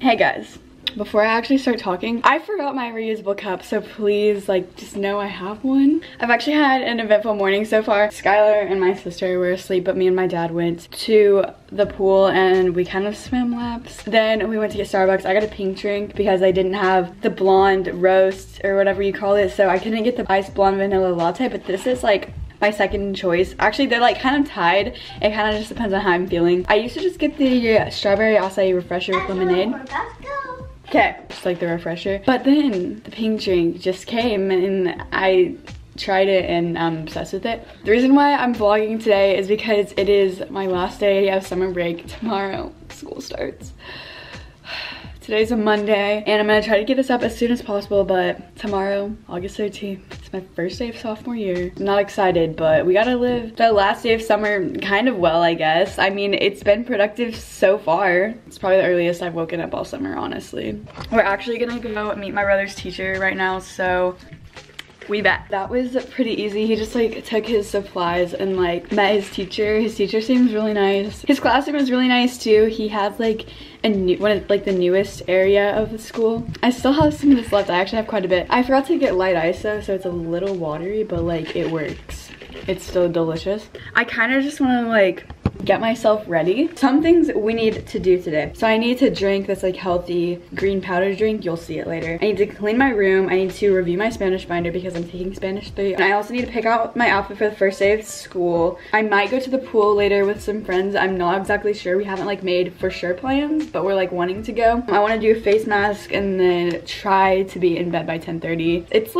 Hey guys, before I actually start talking, I forgot my reusable cup, so please just know I have one. I've actually had an eventful morning so far. Skylar and my sister were asleep, but me and my dad went to the pool and we kind of swam laps. Then we went to get Starbucks. I got a pink drink because I didn't have the blonde roast or whatever you call it, so I couldn't get the iced blonde vanilla latte, but this is like my second choice. Actually, they're like kind of tied. It kind of just depends on how I'm feeling. I used to just get the strawberry acai refresher with lemonade. Okay, just like the refresher. But then the pink drink just came and I tried it and I'm obsessed with it. The reason why I'm vlogging today is because it is my last day of summer break. Tomorrow, school starts. Today's a Monday and I'm gonna try to get this up as soon as possible, but tomorrow, August 13th, it's my first day of sophomore year. I'm not excited, but we gotta live the last day of summer kind of well, I guess. I mean, it's been productive so far. It's probably the earliest I've woken up all summer, honestly. We're actually gonna go meet my brother's teacher right now, so we back. That was pretty easy. He just took his supplies and met his teacher. His teacher seems really nice. His classroom is really nice too. He has the newest area of the school. I still have some of this left. I actually have quite a bit. I forgot to get light ISO, so it's a little watery, but it works. It's still delicious. I kind of just want to get myself ready. Some things we need to do today. So I need to drink this healthy green powder drink. You'll see it later. I need to clean my room. I need to review my Spanish binder because I'm taking Spanish 3. And I also need to pick out my outfit for the first day of school. I might go to the pool later with some friends. I'm not exactly sure. We haven't made for sure plans, but we're wanting to go. I want to do a face mask and then try to be in bed by 10:30. It's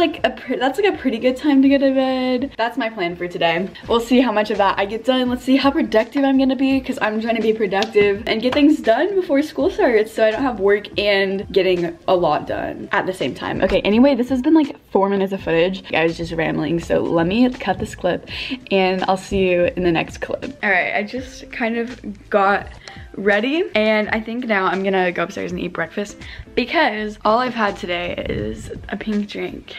that's a pretty good time to go to bed. That's my plan for today. We'll see how much of that I get done. Let's see how productive I'm gonna be, because I'm trying to be productive and get things done before school starts so I don't have work and getting a lot done at the same time. Okay, anyway, this has been 4 minutes of footage. I was just rambling, so let me cut this clip and I'll see you in the next clip. All right, I just kind of got ready and I think now I'm gonna go upstairs and eat breakfast because all I've had today is a pink drink.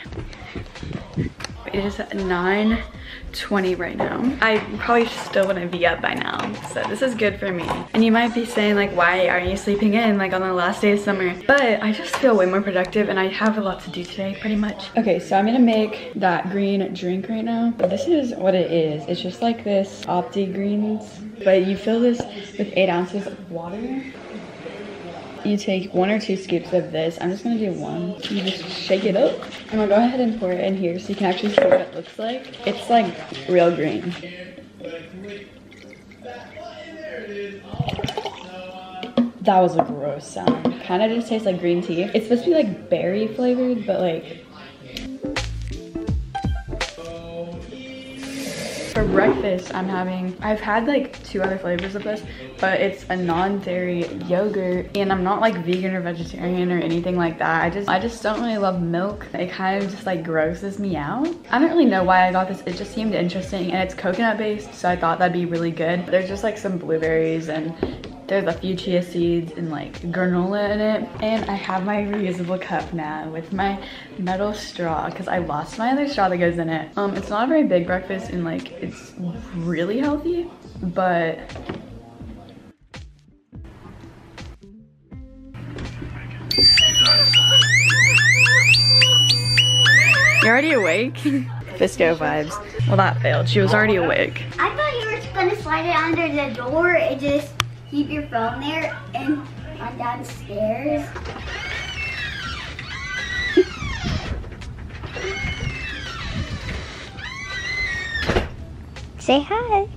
It is 9:20 right now. I probably still want to be up by now, so this is good for me. And you might be saying why are you sleeping in on the last day of summer? But I just feel way more productive and I have a lot to do today, pretty much. Okay, so I'm gonna make that green drink right now. This is what it is. It's just this Opti Greens, but you fill this with 8 ounces of water. You take 1 or 2 scoops of this. I'm just gonna do one. You just shake it up. I'm gonna go ahead and pour it in here so you can actually see what it looks like. It's real green. That was a gross sound. Kind of just tastes like green tea. It's supposed to be berry flavored, but For breakfast, I've had 2 other flavors of this, but it's a non-dairy yogurt, and I'm not vegan or vegetarian or anything like that. I just don't really love milk. It kind of just grosses me out. I don't really know why I got this. It just seemed interesting, and it's coconut based, so I thought that'd be really good. There's just some blueberries and there's a few chia seeds and granola in it. And I have my reusable cup now with my metal straw because I lost my other straw that goes in it. It's not a very big breakfast and it's really healthy, but you're already awake? Fisco vibes. Well, that failed. She was already awake. I thought you were gonna slide it under the door. It just keep your phone there and on downstairs. Say hi.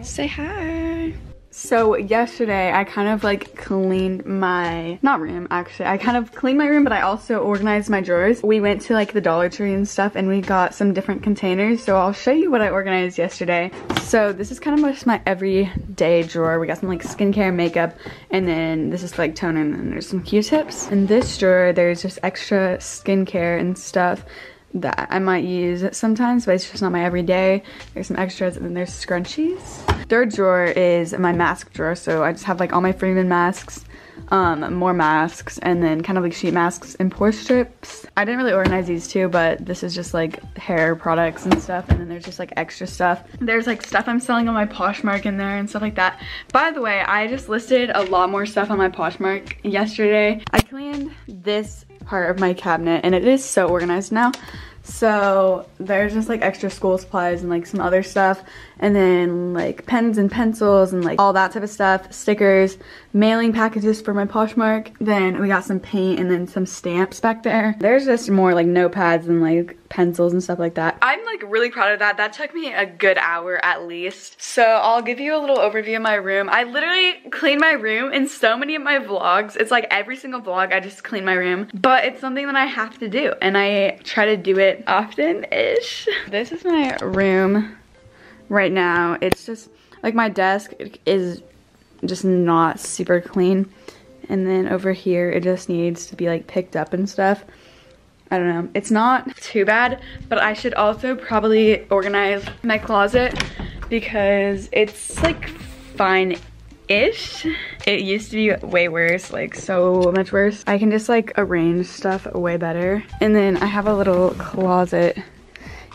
Say hi. So yesterday I kind of like cleaned my, not room actually, I kind of cleaned my room, but I also organized my drawers. We went to like the Dollar Tree and stuff and we got some different containers. So I'll show you what I organized yesterday. So this is kind of just my everyday drawer. We got some like skincare, makeup, and then this is like toner, and then there's some Q-tips. In this drawer there's just extra skincare and stuff that I might use sometimes, but it's just not my everyday. There's some extras, and then there's scrunchies. Third drawer is my mask drawer, so I just have like all my Freeman masks, more masks, and then kind of like sheet masks and pore strips. I didn't really organize these two, but this is just like hair products and stuff, and then there's just like extra stuff. There's like stuff I'm selling on my Poshmark in there and stuff like that. By the way, I just listed a lot more stuff on my Poshmark yesterday. I cleaned this part of my cabinet and it is so organized now. So there's just like extra school supplies and like some other stuff, and then like pens and pencils and like all that type of stuff, stickers, mailing packages for my Poshmark. Then we got some paint and then some stamps back there. There's just more like notepads and like pencils and stuff like that. I'm like really proud of that. That took me a good hour at least. So I'll give you a little overview of my room. I literally clean my room in so many of my vlogs. It's like every single vlog I just clean my room, but it's something that I have to do and I try to do it often-ish. This is my room right now. It's just like my desk is just not super clean, and then over here it just needs to be like picked up and stuff. I don't know, it's not too bad, but I should also probably organize my closet because it's like fine-ish. It used to be way worse, like so much worse. I can just like arrange stuff way better. And then I have a little closet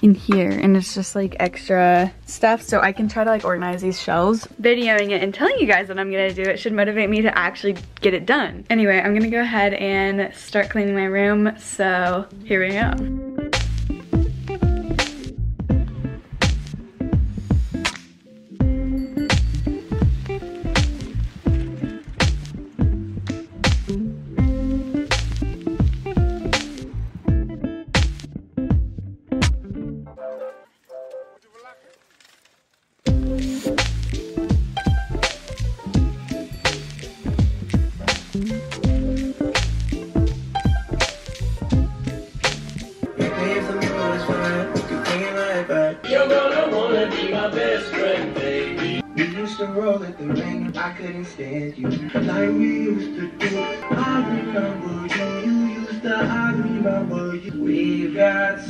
in here and it's just like extra stuff, so I can try to like organize these shelves. Videoing it and telling you guys that I'm gonna do it should motivate me to actually get it done. Anyway, I'm gonna go ahead and start cleaning my room, so here we go.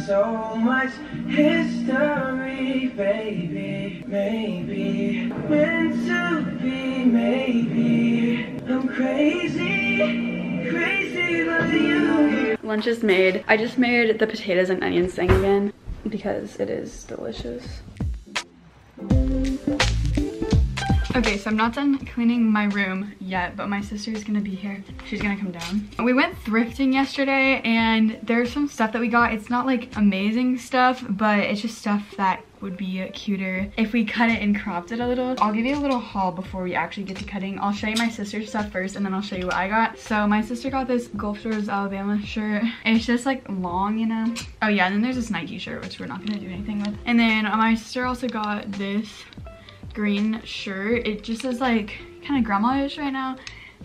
So much history, baby. Maybe meant to be, maybe I'm crazy about you. Lunch is made. I just made the potatoes and onions thing again because it is delicious. Okay, so I'm not done cleaning my room yet, but my sister's gonna be here. She's gonna come down. We went thrifting yesterday and there's some stuff that we got. It's not like amazing stuff, but it's just stuff that would be cuter if we cut it and cropped it a little. I'll give you a little haul before we actually get to cutting. I'll show you my sister's stuff first and then I'll show you what I got. So my sister got this Gulf Shores, Alabama shirt. It's just like long, you know. Oh yeah, and then there's this Nike shirt, which we're not gonna do anything with. And then my sister also got this green shirt. It just is like kind of grandma-ish right now,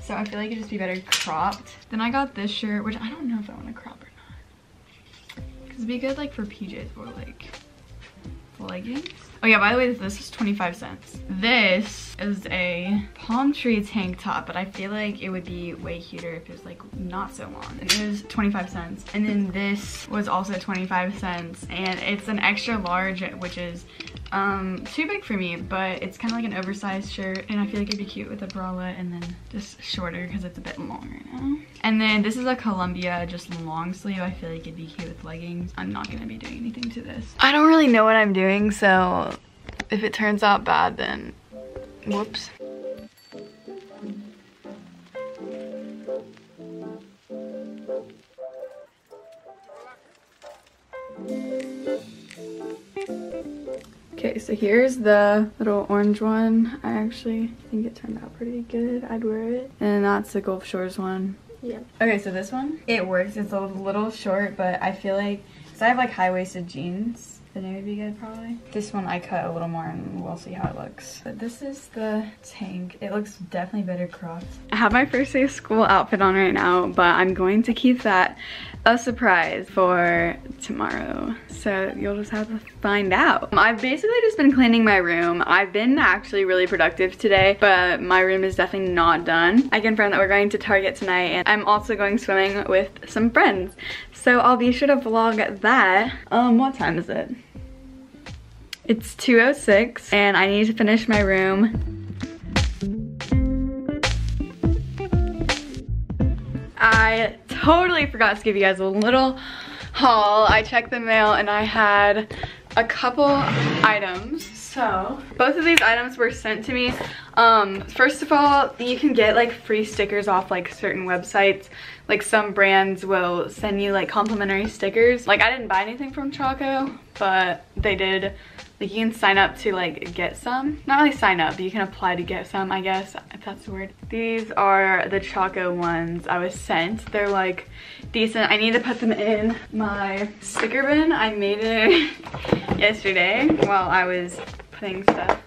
so I feel like it'd just be better cropped. Then I got this shirt, which I don't know if I want to crop or not because it'd be good like for PJs or like leggings. Oh yeah, by the way, this is 25 cents. This is a palm tree tank top, but I feel like it would be way cuter if it was like not so long. It is 25 cents, and then this was also 25 cents, and it's an extra large, which is too big for me, but it's kind of like an oversized shirt, and I feel like it'd be cute with a bralette and then just shorter because it's a bit long right now. And then this is a Columbia, just long sleeve. I feel like it'd be cute with leggings. I'm not gonna be doing anything to this. I don't really know what I'm doing, so if it turns out bad, then whoops. Okay, so here's the little orange one. I actually think it turned out pretty good. I'd wear it. And that's the Gulf Shores one. Yeah. Okay, so this one, it works. It's a little short, but I feel like, because I have like high-waisted jeans, Spinner would be good probably. This one I cut a little more and we'll see how it looks. But this is the tank. It looks definitely better cropped. I have my first day of school outfit on right now, but I'm going to keep that a surprise for tomorrow. So you'll just have to find out. I've basically just been cleaning my room. I've been actually really productive today, but my room is definitely not done. I confirmed that we're going to Target tonight and I'm also going swimming with some friends. So I'll be sure to vlog that. What time is it? It's 2:06 and I need to finish my room. I totally forgot to give you guys a little haul. I checked the mail and I had a couple items. So both of these items were sent to me. First of all, you can get like free stickers off like certain websites. Like some brands will send you like complimentary stickers. Like I didn't buy anything from Chaco, but they did. Like you can sign up to like get some. Not really sign up, but you can apply to get some, I guess, if that's the word. These are the Chaco ones I was sent. They're like decent. I need to put them in my sticker bin. I made it yesterday while I was putting stuff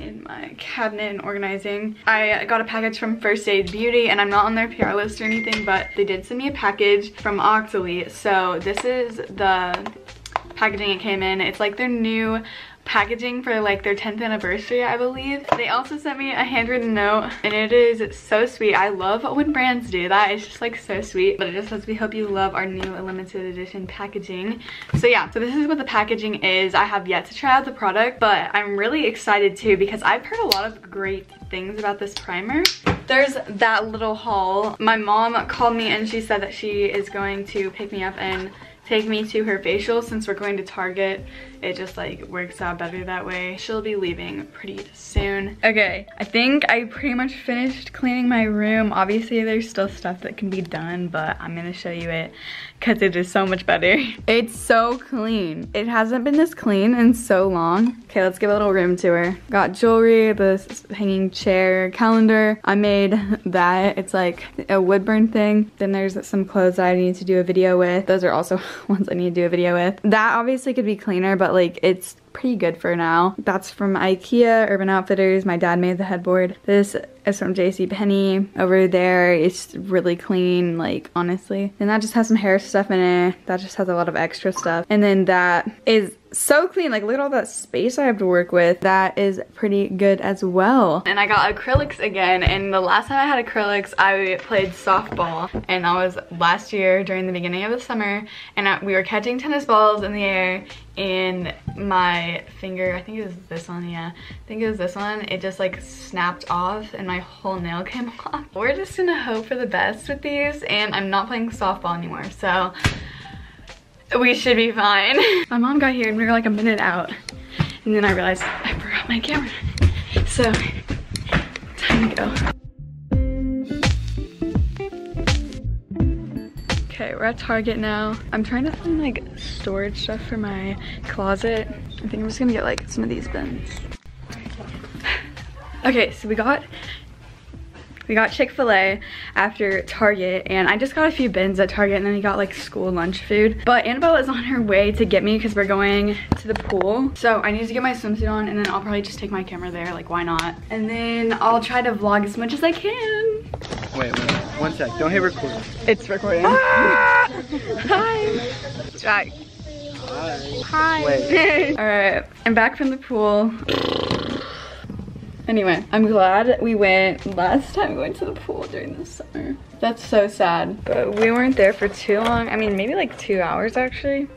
in my cabinet and organizing. I got a package from First Aid Beauty and I'm not on their PR list or anything, but they did send me a package from Octoly. So this is the packaging it came in. It's like their new packaging for like their 10th anniversary, I believe. They also sent me a handwritten note and it is so sweet. I love when brands do that. It's just like so sweet. But it just says, we hope you love our new limited edition packaging. So yeah, so this is what the packaging is. I have yet to try out the product, but I'm really excited too because I've heard a lot of great things about this primer. There's that little haul. My mom called me and she said that she is going to pick me up and take me to her facial since we're going to Target. It just like works out better that way. She'll be leaving pretty soon. Okay, I think I pretty much finished cleaning my room. Obviously there's still stuff that can be done, but I'm gonna show you it because it is so much better. It's so clean. It hasn't been this clean in so long. Okay, let's give a little room tour. Got jewelry, this hanging chair, calendar. I made that. It's like a woodburn thing. Then there's some clothes that I need to do a video with. Those are also ones I need to do a video with. That obviously could be cleaner, but like it's pretty good for now. That's from IKEA, Urban Outfitters. My dad made the headboard. This is from JCPenney. Over there, it's really clean, like honestly. And that just has some hair stuff in it. That just has a lot of extra stuff. And then that is so clean. Like look at all that space I have to work with. That is pretty good as well. And I got acrylics again. And the last time I had acrylics, I played softball. And that was last year during the beginning of the summer. And we were catching tennis balls in the air. And my finger, I think it was this one, yeah. I think it was this one. It just like snapped off and my whole nail came off. We're just gonna hope for the best with these. And I'm not playing softball anymore, so we should be fine. My mom got here and we were like a minute out. And then I realized I forgot my camera. So, time to go. Okay, we're at Target now. I'm trying to find like storage stuff for my closet. I think I'm just gonna get like some of these bins. Okay, so we got Chick-fil-A after Target, and I just got a few bins at Target, and then we got like school lunch food. But Annabelle is on her way to get me because we're going to the pool. So I need to get my swimsuit on, and then I'll probably just take my camera there. Like, why not? And then I'll try to vlog as much as I can. Wait, one sec. Don't hit record. It's recording. Ah! Hi. Jack. Hi. Hi. Wait. All right, I'm back from the pool. Anyway, I'm glad we went last time we went to the pool during the summer. That's so sad. But we weren't there for too long. I mean, maybe like 2 hours actually.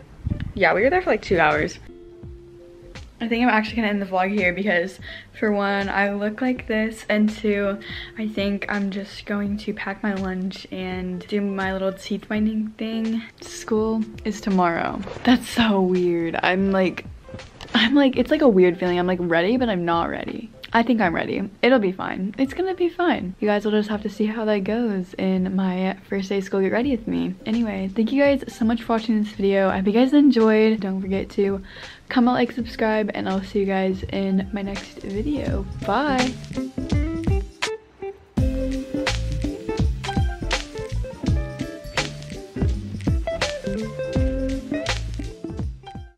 Yeah, we were there for like 2 hours. I think I'm actually gonna end the vlog here because for one, I look like this, and two, I think I'm just going to pack my lunch and do my little teeth whitening thing. School is tomorrow. That's so weird. I'm like, it's like a weird feeling. I'm like ready, but I'm not ready. I think I'm ready. It'll be fine. It's gonna be fine. You guys will just have to see how that goes in my first day of school. Get ready with me. Anyway, thank you guys so much for watching this video. I hope you guys enjoyed. Don't forget to comment, like, subscribe, and I'll see you guys in my next video. Bye.